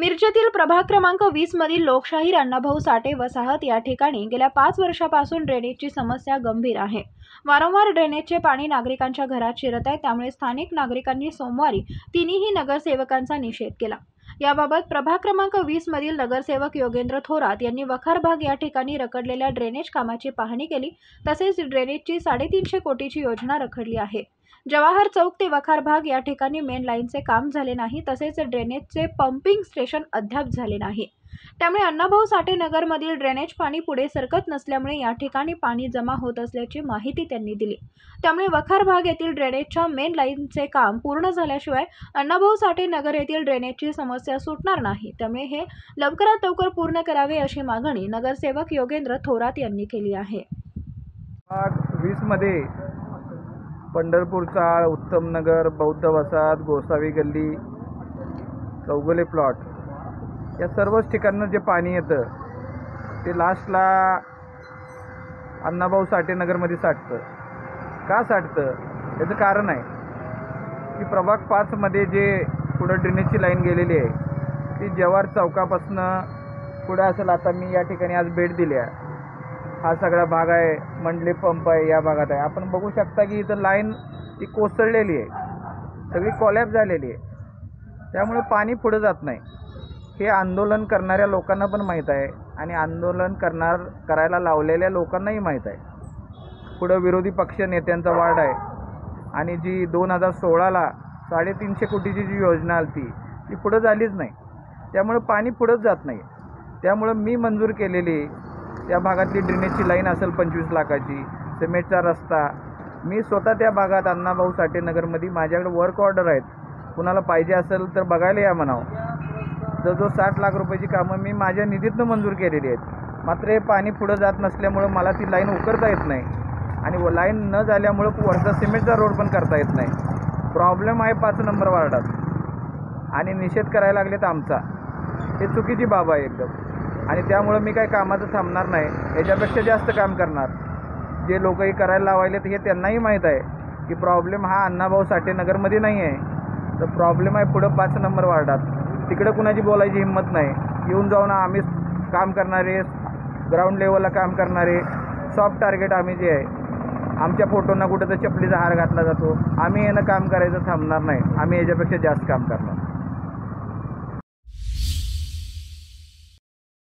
मिरजेतील प्रभाग क्रमांक 20 मधील लोकशाहीर अण्णाभाऊ साठे वसाहत या ठिकाणी गेल्या 5 वर्षापासून ड्रेनेजची समस्या गंभीर आहे। वारंवार ड्रेनेजचे पाणी नागरिकांच्या घरात शिरत आहे। त्यामुळे स्थानिक नागरिकांनी सोमवारी तिन्ही नगरसेवकांचा निषेध केला। याबाबत प्रभाग क्रमांक 20 मधील नगरसेवक योगेंद्र थोरात यांनी वखार भाग या ठिकाणी रखडलेल्या ड्रेनेज कामाची पाहणी केली। तसेच ड्रेनेजची 350 कोटीची योजना रखडली आहे। जवाहर चौक ते वखार भाग या ठिकाणी मेन लाईनचे काम झाले नाही, तसेच ड्रेनेजचे पंपिंग स्टेशन अद्याप झाले नाही। त्यामुळे अण्णाभाऊ साठे नगर मधील ड्रेनेज पाणी पुढे सरकत नसल्यामुळे या ठिकाणी पाणी जमा होत असल्याची माहिती त्यांनी दिली। त्यामुळे वखार भाग येथील ड्रेनेजच्या मेन लाईनचे काम पूर्ण झाल्याशिवाय अण्णाभाऊ साठे नगर येथील ड्रेनेजची समस्या सुटणार नाही। त्यामुळे हे लवकरात लवकर पूर्ण करावे अशी मागणी नगरसेवक योगेंद्र थोरात यांनी केली आहे। 20 मध्ये पंढरपूर चाळ, उत्तम नगर, बौद्ध वसाहत, गोसावी गल्ली, चौगुले प्लॉट या सर्वच ठिकाणनं जे पाणी येतं ते लास्टला अण्णाभाऊ साठे नगरमध्ये साठतं। का साठतं याचं कारण आहे की प्रभाग 5मध्ये जे पुढं ड्रेनेजची लाईन गेलेली आहे ती जवाहर चौकापासनं पुढं असेल। आता मी या ठिकाणी आज भेट दिली आहे। हा सगळा भाग आहे, मंडले पंप आहे, या भागात आहे। आपण बघू शकता की इथं लाईन ती कोसळलेली आहे, सगळी कॉलॅप्स झालेली आहे। त्यामुळे पाणी पुढे जात नाही हे आंदोलन करणाऱ्या लोकांना पण माहीत आहे आणि आंदोलन करायला लावलेल्या लोकांनाही माहीत आहे। पुढं विरोधी पक्ष नेत्यांचा वाढ आहे आणि जी 2016ला 350 कोटीची जी योजना आली ती पुढं झालीच नाही। त्यामुळे पाणी पुढंच जात नाही। त्यामुळे मी मंजूर केलेली त्या भागातली ड्रेनेजची लाईन असेल 25 लाखाची, सिमेंटचा रस्ता, मी स्वतः त्या भागात अण्णाभाऊ साठे नगरमध्ये माझ्याकडे वर्क ऑर्डर आहेत, कुणाला पाहिजे असेल तर बघायला या म्हणावं। तर जो 60 लाख रुपयाची कामं मी माझ्या निधीतनं मंजूर केलेली आहेत। मात्र हे पाणी पुढं जात नसल्यामुळं मला ती लाईन उकरता येत नाही आणि लाईन न झाल्यामुळं वरचा सिमेंटचा रोड पण करता येत नाही। प्रॉब्लेम आहे 5 नंबर वार्डात आणि निषेध करायला लागलेत आमचा, हे चुकीची बाब आहे एकदम। आणि त्यामुळे मी काय कामाचं थांबणार नाही, याच्यापेक्षा जास्त काम करणार। जे लोक हे करायला लावायलेत हे त्यांनाही माहीत आहे की प्रॉब्लेम हा अण्णाभाऊ साठे नगरमध्ये नाही आहे, तर प्रॉब्लेम आहे पुढं 5 नंबर वार्डात। तिकडं कुणाची बोलायची हिंमत नाही। येऊन जाऊन आम्ही काम करणारे, ग्राउंड लेवलला काम करणारे, सॉफ्ट टार्गेट आम्ही जे आहे, आमच्या फोटोंना कुठं तर चपलीचा हार घातला जातो। आम्ही यानं काम करायचं थांबणार नाही, आम्ही याच्यापेक्षा जास्त काम करणार।